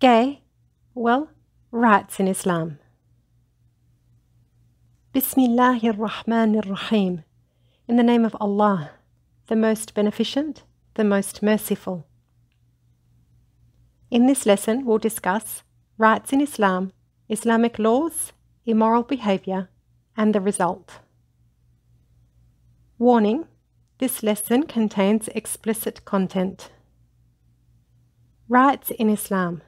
Gay? Well, rights in Islam. Bismillahirrahmanirrahim. In the name of Allah, the most beneficent, the most merciful. In this lesson, we'll discuss rights in Islam, Islamic laws, immoral behavior, and the result. Warning: this lesson contains explicit content. Rights in Islam.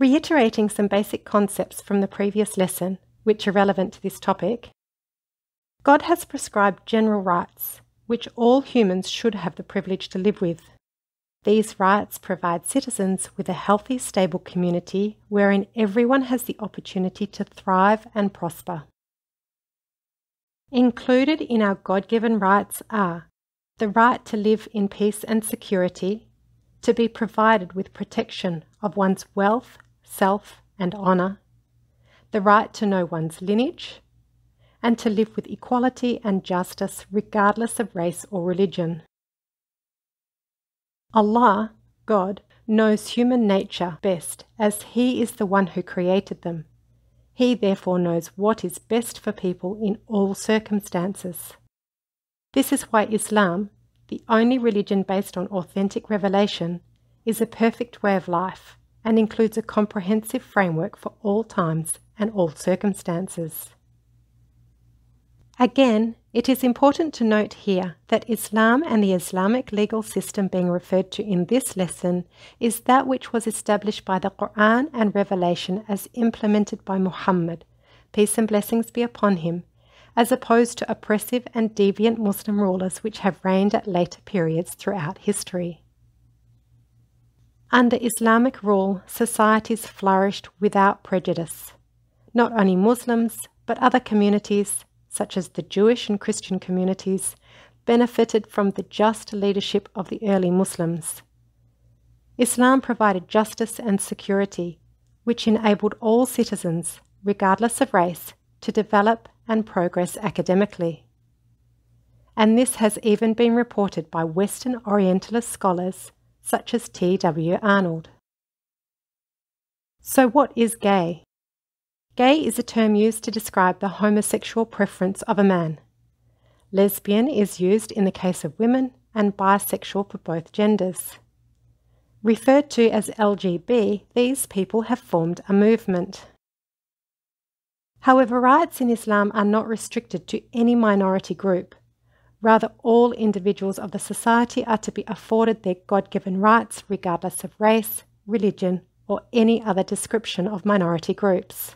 Reiterating some basic concepts from the previous lesson, which are relevant to this topic. God has prescribed general rights, which all humans should have the privilege to live with. These rights provide citizens with a healthy, stable community wherein everyone has the opportunity to thrive and prosper. Included in our God-given rights are the right to live in peace and security, to be provided with protection of one's wealth, self, and honour, the right to know one's lineage, and to live with equality and justice regardless of race or religion. Allah, God, knows human nature best as He is the one who created them. He therefore knows what is best for people in all circumstances. This is why Islam, the only religion based on authentic revelation, is a perfect way of life and includes a comprehensive framework for all times and all circumstances. Again, it is important to note here that Islam and the Islamic legal system being referred to in this lesson is that which was established by the Quran and Revelation as implemented by Muhammad, peace and blessings be upon him, as opposed to oppressive and deviant Muslim rulers which have reigned at later periods throughout history. Under Islamic rule, societies flourished without prejudice. Not only Muslims, but other communities, such as the Jewish and Christian communities, benefited from the just leadership of the early Muslims. Islam provided justice and security, which enabled all citizens, regardless of race, to develop and progress academically. And this has even been reported by Western Orientalist scholars such as T.W. Arnold. So what is gay? Gay is a term used to describe the homosexual preference of a man. Lesbian is used in the case of women and bisexual for both genders. Referred to as LGB, these people have formed a movement. However, rights in Islam are not restricted to any minority group. Rather, all individuals of the society are to be afforded their God-given rights regardless of race, religion, or any other description of minority groups.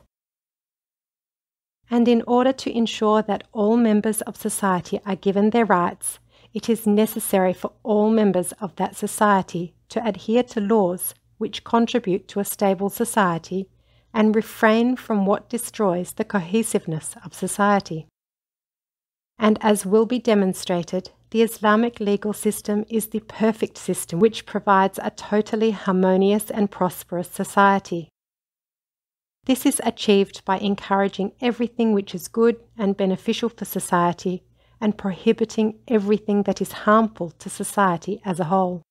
And in order to ensure that all members of society are given their rights, it is necessary for all members of that society to adhere to laws which contribute to a stable society and refrain from what destroys the cohesiveness of society. And as will be demonstrated, the Islamic legal system is the perfect system which provides a totally harmonious and prosperous society. This is achieved by encouraging everything which is good and beneficial for society and prohibiting everything that is harmful to society as a whole.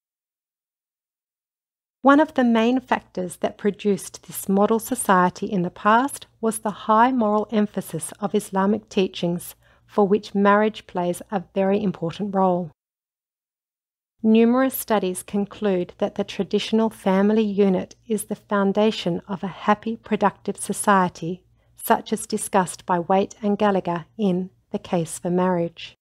One of the main factors that produced this model society in the past was the high moral emphasis of Islamic teachings, for which marriage plays a very important role. Numerous studies conclude that the traditional family unit is the foundation of a happy, productive society, such as discussed by Waite and Gallagher in The Case for Marriage.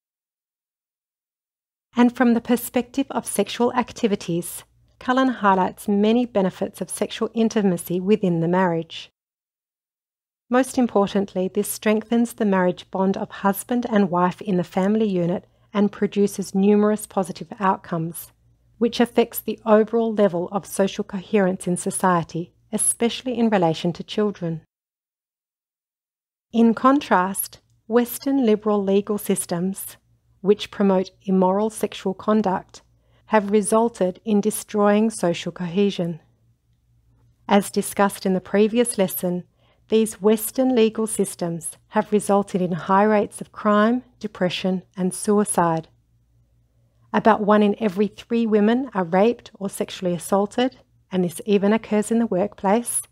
And from the perspective of sexual activities, Cullen highlights many benefits of sexual intimacy within the marriage. Most importantly, this strengthens the marriage bond of husband and wife in the family unit and produces numerous positive outcomes, which affects the overall level of social coherence in society, especially in relation to children. In contrast, Western liberal legal systems, which promote immoral sexual conduct, have resulted in destroying social cohesion. As discussed in the previous lesson, these Western legal systems have resulted in high rates of crime, depression, and suicide. About 1 in every 3 women are raped or sexually assaulted, and this even occurs in the workplace,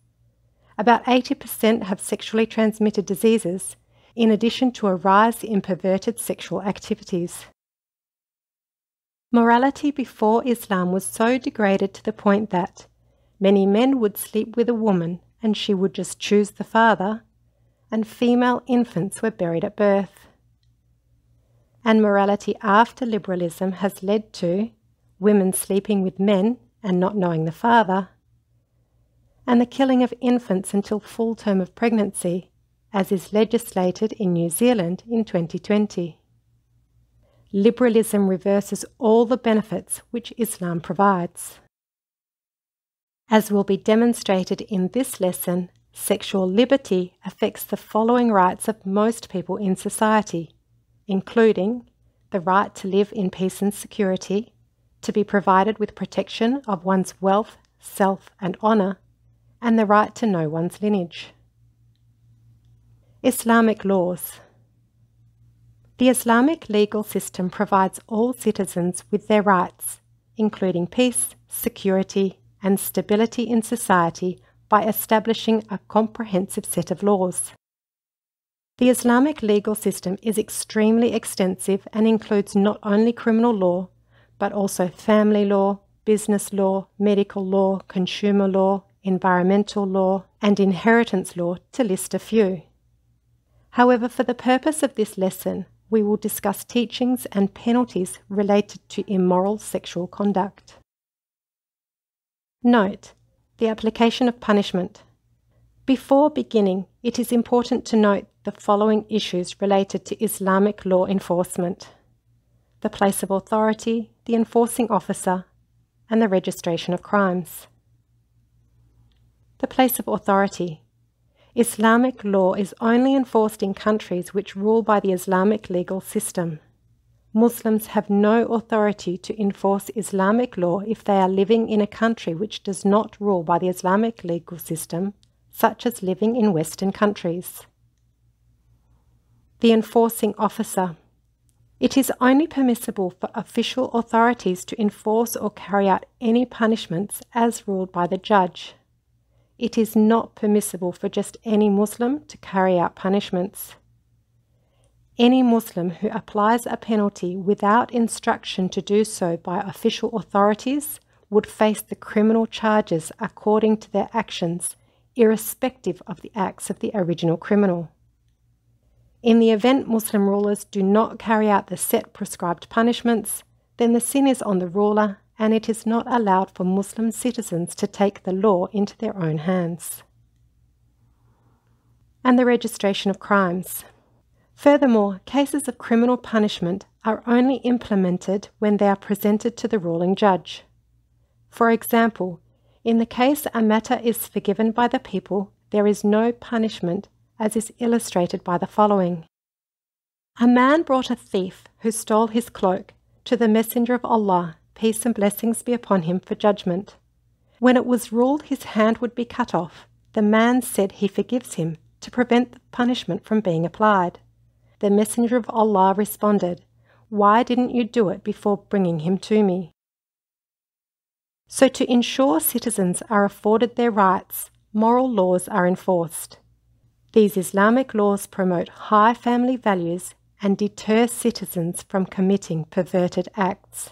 about 80% have sexually transmitted diseases, in addition to a rise in perverted sexual activities. Morality before Islam was so degraded to the point that many men would sleep with a woman and she would just choose the father, and female infants were buried at birth. And morality after liberalism has led to women sleeping with men and not knowing the father, and the killing of infants until full term of pregnancy, as is legislated in New Zealand in 2020. Liberalism reverses all the benefits which Islam provides. As will be demonstrated in this lesson, sexual liberty affects the following rights of most people in society, including the right to live in peace and security, to be provided with protection of one's wealth, self and honour, and the right to know one's lineage. Islamic laws. The Islamic legal system provides all citizens with their rights, including peace, security and stability in society, by establishing a comprehensive set of laws. The Islamic legal system is extremely extensive and includes not only criminal law, but also family law, business law, medical law, consumer law, environmental law, and inheritance law, to list a few. However, for the purpose of this lesson, we will discuss teachings and penalties related to immoral sexual conduct. Note: the application of punishment. Before beginning, it is important to note the following issues related to Islamic law enforcement: the place of authority, the enforcing officer, and the registration of crimes. The place of authority. Islamic law is only enforced in countries which rule by the Islamic legal system. Muslims have no authority to enforce Islamic law if they are living in a country which does not rule by the Islamic legal system, such as living in Western countries. The enforcing officer. It is only permissible for official authorities to enforce or carry out any punishments as ruled by the judge. It is not permissible for just any Muslim to carry out punishments. Any Muslim who applies a penalty without instruction to do so by official authorities would face the criminal charges according to their actions, irrespective of the acts of the original criminal. In the event Muslim rulers do not carry out the set prescribed punishments, then the sin is on the ruler, and it is not allowed for Muslim citizens to take the law into their own hands. And the registration of crimes. Furthermore, cases of criminal punishment are only implemented when they are presented to the ruling judge. For example, in the case a matter is forgiven by the people, there is no punishment, as is illustrated by the following. A man brought a thief who stole his cloak to the Messenger of Allah, peace and blessings be upon him, for judgment. When it was ruled his hand would be cut off, the man said he forgives him to prevent the punishment from being applied. The Messenger of Allah responded, "Why didn't you do it before bringing him to me?" So to ensure citizens are afforded their rights, moral laws are enforced. These Islamic laws promote high family values and deter citizens from committing perverted acts.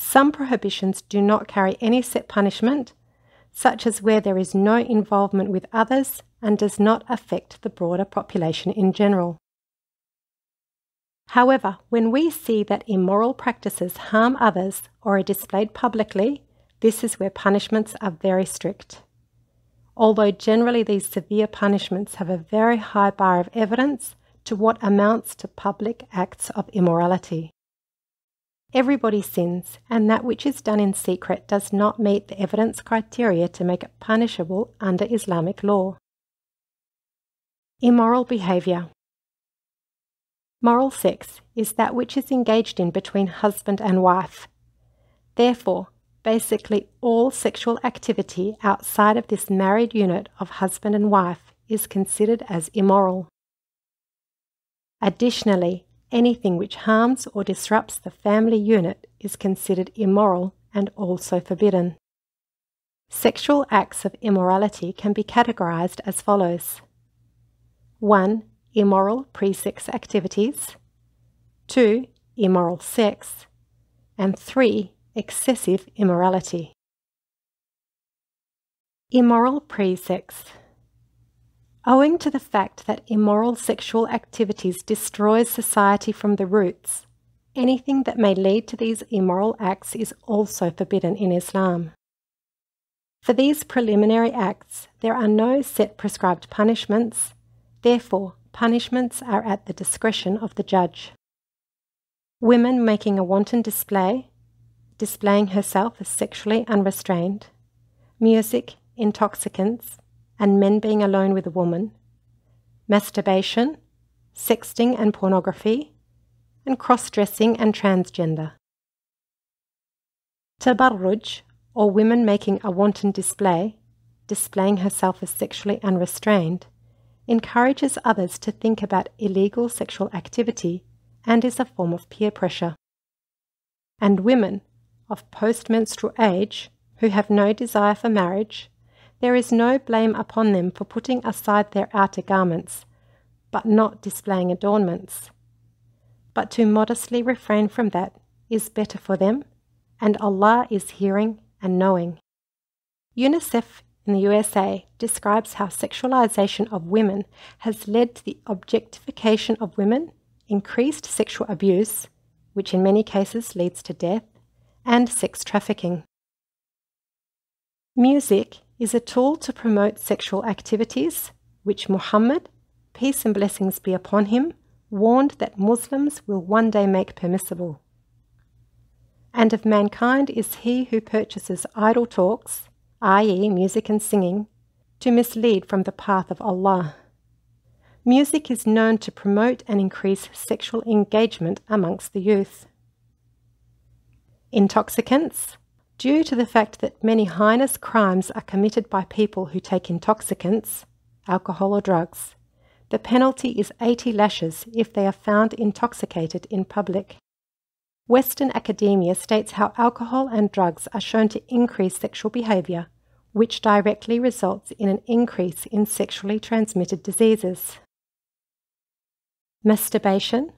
Some prohibitions do not carry any set punishment, such as where there is no involvement with others and does not affect the broader population in general. However, when we see that immoral practices harm others or are displayed publicly, this is where punishments are very strict. Although generally these severe punishments have a very high bar of evidence to what amounts to public acts of immorality. Everybody sins, and that which is done in secret does not meet the evidence criteria to make it punishable under Islamic law. Immoral behaviour. Moral sex is that which is engaged in between husband and wife. Therefore, basically all sexual activity outside of this married unit of husband and wife is considered as immoral. Additionally, anything which harms or disrupts the family unit is considered immoral and also forbidden. Sexual acts of immorality can be categorized as follows. 1. Immoral pre-sex activities. 2. Immoral sex. And 3. Excessive immorality. Immoral pre-sex. Owing to the fact that immoral sexual activities destroys society from the roots, anything that may lead to these immoral acts is also forbidden in Islam. For these preliminary acts, there are no set prescribed punishments. Therefore, punishments are at the discretion of the judge. Women making a wanton display, displaying herself as sexually unrestrained, music, intoxicants, and men being alone with a woman, masturbation, sexting and pornography, and cross-dressing and transgender. Tabarruj, or women making a wanton display, displaying herself as sexually unrestrained, encourages others to think about illegal sexual activity and is a form of peer pressure. And women of post-menstrual age who have no desire for marriage, there is no blame upon them for putting aside their outer garments, but not displaying adornments. But to modestly refrain from that is better for them, and Allah is hearing and knowing. UNICEF in the USA describes how sexualization of women has led to the objectification of women, increased sexual abuse, which in many cases leads to death, and sex trafficking. Music is a tool to promote sexual activities, which Muhammad, peace and blessings be upon him, warned that Muslims will one day make permissible. And of mankind is he who purchases idle talks, i.e. music and singing, to mislead from the path of Allah. Music is known to promote and increase sexual engagement amongst the youth. Intoxicants. Due to the fact that many heinous crimes are committed by people who take intoxicants, alcohol or drugs, the penalty is 80 lashes if they are found intoxicated in public. Western academia states how alcohol and drugs are shown to increase sexual behaviour, which directly results in an increase in sexually transmitted diseases. Masturbation.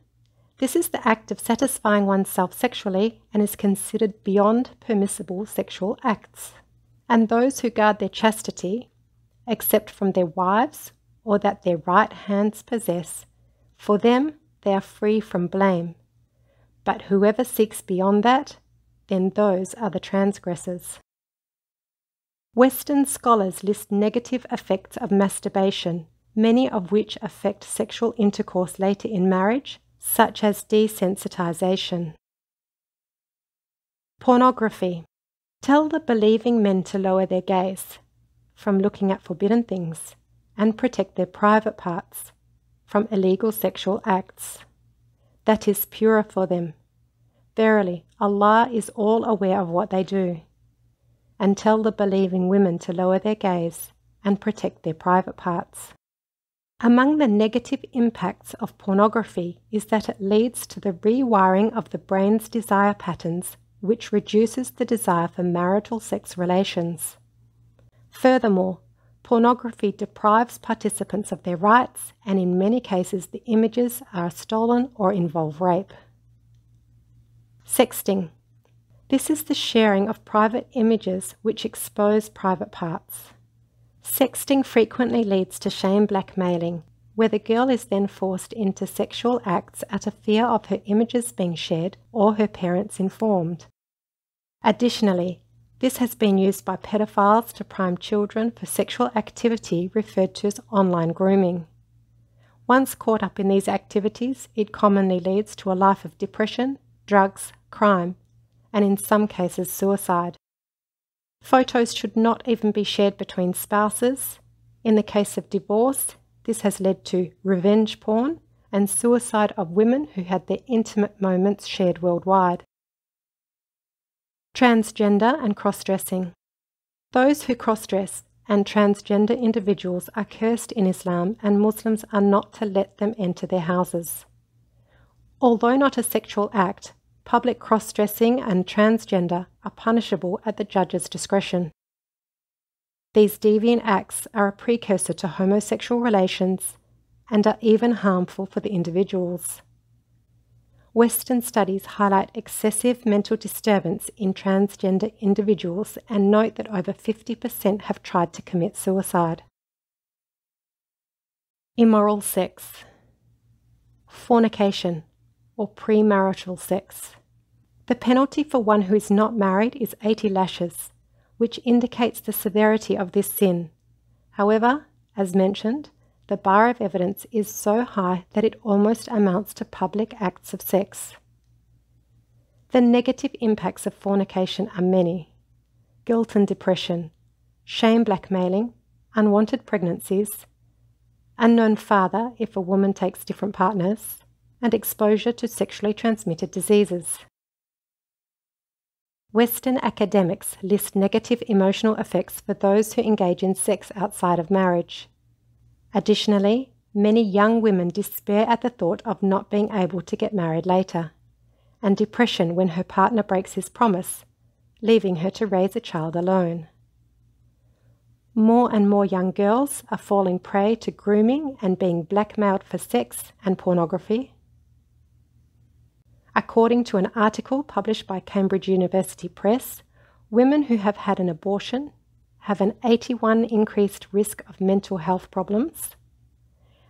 This is the act of satisfying oneself sexually and is considered beyond permissible sexual acts. And those who guard their chastity, except from their wives or that their right hands possess, for them they are free from blame. But whoever seeks beyond that, then those are the transgressors. Western scholars list negative effects of masturbation, many of which affect sexual intercourse later in marriage, such as desensitization. Pornography. Tell the believing men to lower their gaze from looking at forbidden things and protect their private parts from illegal sexual acts. That is purer for them. Verily, Allah is all aware of what they do. And tell the believing women to lower their gaze and protect their private parts. Among the negative impacts of pornography is that it leads to the rewiring of the brain's desire patterns, which reduces the desire for marital sex relations. Furthermore, pornography deprives participants of their rights, and in many cases the images are stolen or involve rape. Sexting. This is the sharing of private images which expose private parts. Sexting frequently leads to shame blackmailing, where the girl is then forced into sexual acts out of fear of her images being shared or her parents informed. Additionally, this has been used by pedophiles to prime children for sexual activity referred to as online grooming. Once caught up in these activities, it commonly leads to a life of depression, drugs, crime, and in some cases suicide. Photos should not even be shared between spouses. In the case of divorce, this has led to revenge porn and suicide of women who had their intimate moments shared worldwide. Transgender and cross-dressing. Those who cross-dress and transgender individuals are cursed in Islam, and Muslims are not to let them enter their houses. Although not a sexual act, public cross-dressing and transgender are punishable at the judge's discretion. These deviant acts are a precursor to homosexual relations and are even harmful for the individuals. Western studies highlight excessive mental disturbance in transgender individuals and note that over 50% have tried to commit suicide. Immoral sex, fornication, or premarital sex. The penalty for one who is not married is 80 lashes, which indicates the severity of this sin. However, as mentioned, the bar of evidence is so high that it almost amounts to public acts of sex. The negative impacts of fornication are many. Guilt and depression, shame blackmailing, unwanted pregnancies, unknown father if a woman takes different partners, and exposure to sexually transmitted diseases. Western academics list negative emotional effects for those who engage in sex outside of marriage. Additionally, many young women despair at the thought of not being able to get married later, and depression when her partner breaks his promise, leaving her to raise a child alone. More and more young girls are falling prey to grooming and being blackmailed for sex and pornography. According to an article published by Cambridge University Press, women who have had an abortion have an 81% increased risk of mental health problems,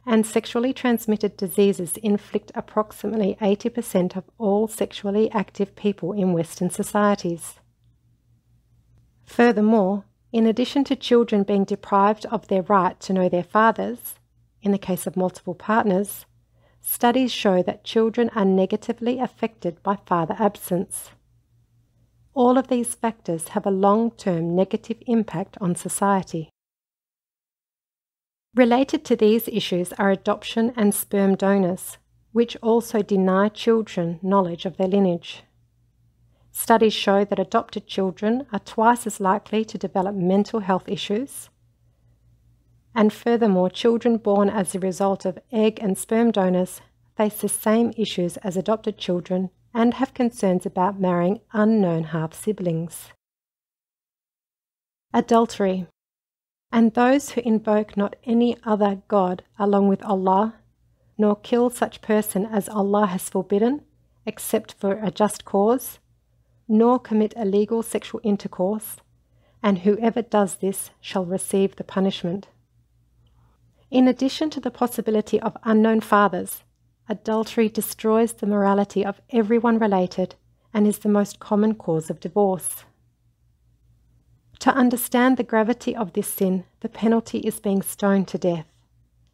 and sexually transmitted diseases inflict approximately 80% of all sexually active people in Western societies. Furthermore, in addition to children being deprived of their right to know their fathers, in the case of multiple partners, studies show that children are negatively affected by father absence. All of these factors have a long-term negative impact on society. Related to these issues are adoption and sperm donors, which also deny children knowledge of their lineage. Studies show that adopted children are twice as likely to develop mental health issues. And furthermore, children born as a result of egg and sperm donors face the same issues as adopted children and have concerns about marrying unknown half-siblings. Adultery. And those who invoke not any other God along with Allah, nor kill such person as Allah has forbidden, except for a just cause, nor commit illegal sexual intercourse, and whoever does this shall receive the punishment. In addition to the possibility of unknown fathers, adultery destroys the morality of everyone related and is the most common cause of divorce. To understand the gravity of this sin, the penalty is being stoned to death.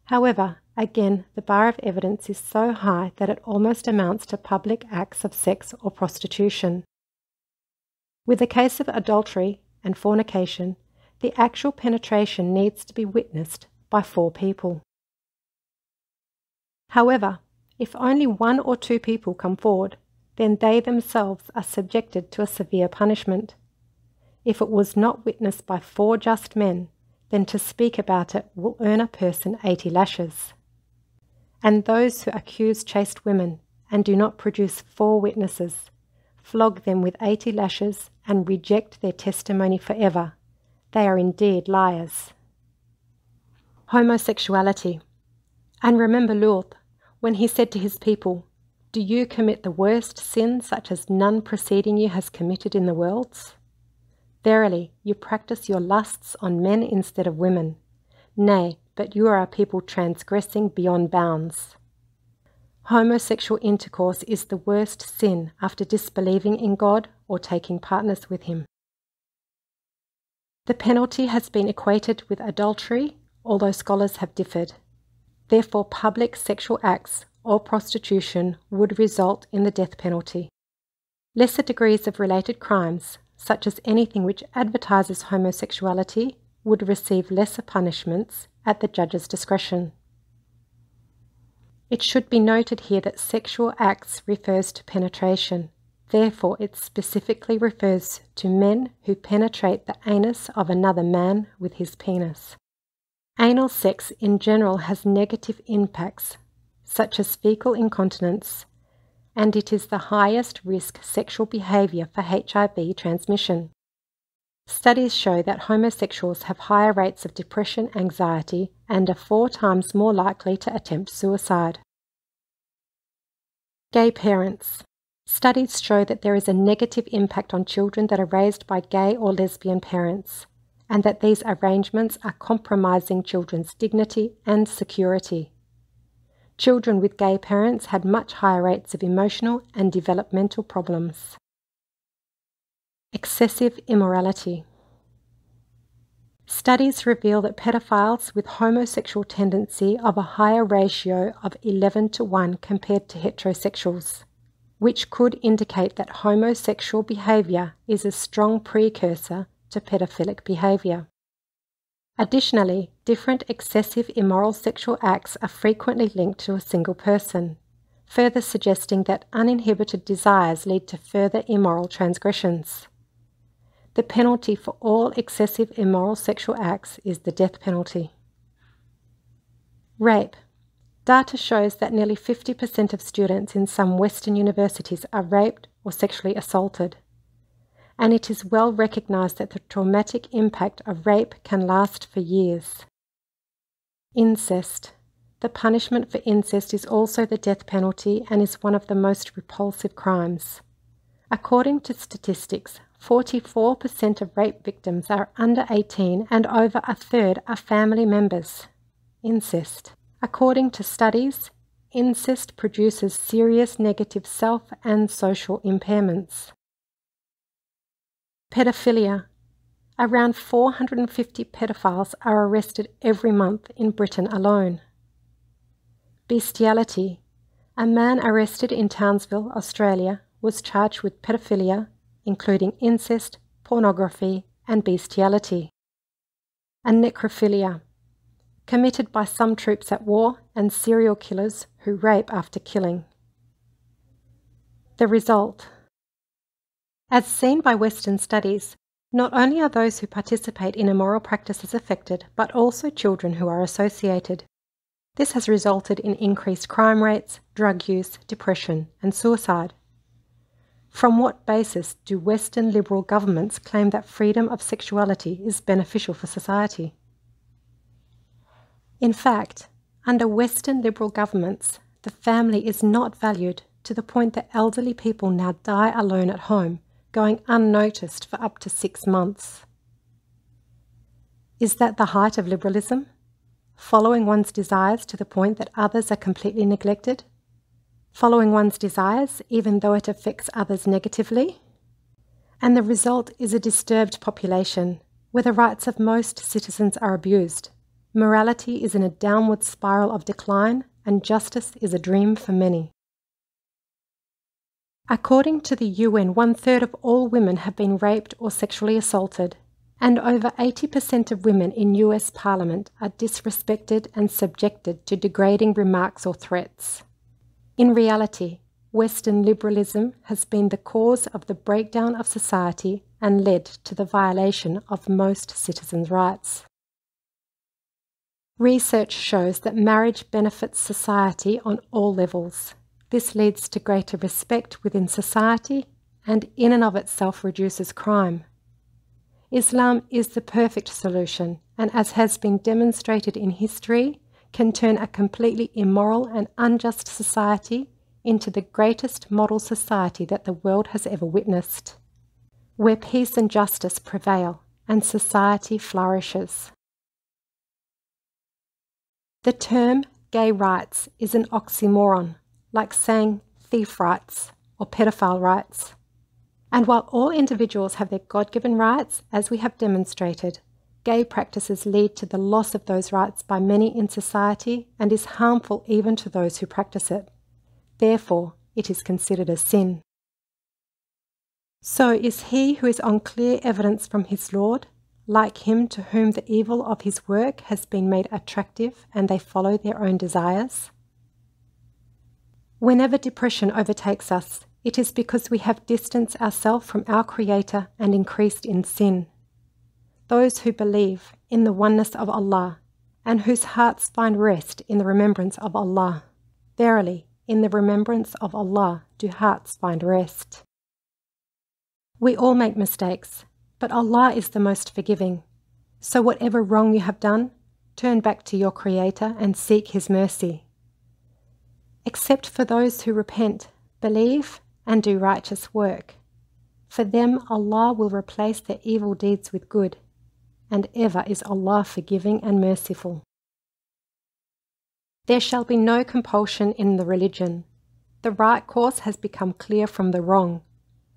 However, again, the bar of evidence is so high that it almost amounts to public acts of sex or prostitution. With the case of adultery and fornication, the actual penetration needs to be witnessed by 4 people. However, if only 1 or 2 people come forward, then they themselves are subjected to a severe punishment. If it was not witnessed by 4 just men, then to speak about it will earn a person 80 lashes. And those who accuse chaste women and do not produce 4 witnesses, flog them with 80 lashes and reject their testimony forever. They are indeed liars. Homosexuality. And remember Luth, when he said to his people, "Do you commit the worst sin such as none preceding you has committed in the worlds? Verily, you practice your lusts on men instead of women. Nay, but you are a people transgressing beyond bounds." Homosexual intercourse is the worst sin after disbelieving in God or taking partners with Him. The penalty has been equated with adultery, although scholars have differed. Therefore, public sexual acts or prostitution would result in the death penalty. Lesser degrees of related crimes, such as anything which advertises homosexuality, would receive lesser punishments at the judge's discretion. It should be noted here that sexual acts refers to penetration. Therefore, it specifically refers to men who penetrate the anus of another man with his penis. Anal sex in general has negative impacts, such as fecal incontinence, and it is the highest risk sexual behaviour for HIV transmission. Studies show that homosexuals have higher rates of depression, anxiety, and are 4 times more likely to attempt suicide. Gay parents. Studies show that there is a negative impact on children that are raised by gay or lesbian parents, and that these arrangements are compromising children's dignity and security. Children with gay parents had much higher rates of emotional and developmental problems. Excessive immorality. Studies reveal that pedophiles with homosexual tendency have a higher ratio of 11 to 1 compared to heterosexuals, which could indicate that homosexual behaviour is a strong precursor to pedophilic behaviour. Additionally, different excessive immoral sexual acts are frequently linked to a single person, further suggesting that uninhibited desires lead to further immoral transgressions. The penalty for all excessive immoral sexual acts is the death penalty. Rape. Data shows that nearly 50% of students in some Western universities are raped or sexually assaulted, and it is well recognised that the traumatic impact of rape can last for years. Incest. The punishment for incest is also the death penalty and is one of the most repulsive crimes. According to statistics, 44% of rape victims are under 18 and over a third are family members. Incest. According to studies, incest produces serious negative self and social impairments. Pedophilia. Around 450 pedophiles are arrested every month in Britain alone. Bestiality. A man arrested in Townsville, Australia, was charged with pedophilia, including incest, pornography, and bestiality. And necrophilia. Committed by some troops at war and serial killers who rape after killing. The result. As seen by Western studies, not only are those who participate in immoral practices affected, but also children who are associated. This has resulted in increased crime rates, drug use, depression, and suicide. From what basis do Western liberal governments claim that freedom of sexuality is beneficial for society? In fact, under Western liberal governments, the family is not valued to the point that elderly people now die alone at home, going unnoticed for up to 6 months. Is that the height of liberalism? Following one's desires to the point that others are completely neglected? Following one's desires even though it affects others negatively? And the result is a disturbed population, where the rights of most citizens are abused. Morality is in a downward spiral of decline, and justice is a dream for many. According to the UN, 1/3 of all women have been raped or sexually assaulted, and over 80% of women in US Parliament are disrespected and subjected to degrading remarks or threats. In reality, Western liberalism has been the cause of the breakdown of society and led to the violation of most citizens' rights. Research shows that marriage benefits society on all levels. This leads to greater respect within society and in and of itself reduces crime. Islam is the perfect solution and, as has been demonstrated in history, can turn a completely immoral and unjust society into the greatest model society that the world has ever witnessed, where peace and justice prevail and society flourishes. The term gay rights is an oxymoron, like saying thief rights or pedophile rights. And while all individuals have their God-given rights, as we have demonstrated, gay practices lead to the loss of those rights by many in society and is harmful even to those who practice it. Therefore, it is considered a sin. So is he who is on clear evidence from his Lord, like him to whom the evil of his work has been made attractive and they follow their own desires? Whenever depression overtakes us, it is because we have distanced ourselves from our Creator and increased in sin. Those who believe in the oneness of Allah and whose hearts find rest in the remembrance of Allah. Verily, in the remembrance of Allah do hearts find rest. We all make mistakes. But Allah is the most forgiving. So whatever wrong you have done, turn back to your Creator and seek His mercy. Except for those who repent, believe, and do righteous work. For them Allah will replace their evil deeds with good, and ever is Allah forgiving and merciful. There shall be no compulsion in the religion. The right course has become clear from the wrong.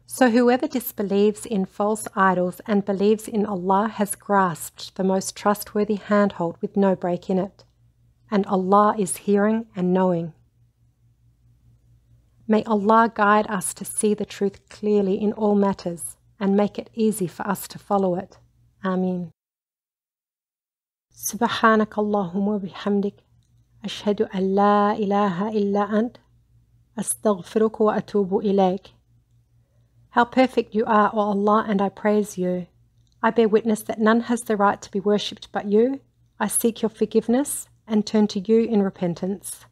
So whoever disbelieves in false idols and believes in Allah has grasped the most trustworthy handhold with no break in it, and Allah is hearing and knowing. May Allah guide us to see the truth clearly in all matters and make it easy for us to follow it. Ameen. Subhanak Allahumma bihamdik. Ashadu an la ilaha illa ant. Astaghfiruku wa atubu ilayk. How perfect you are, O Allah, and I praise you. I bear witness that none has the right to be worshipped but you. I seek your forgiveness and turn to you in repentance.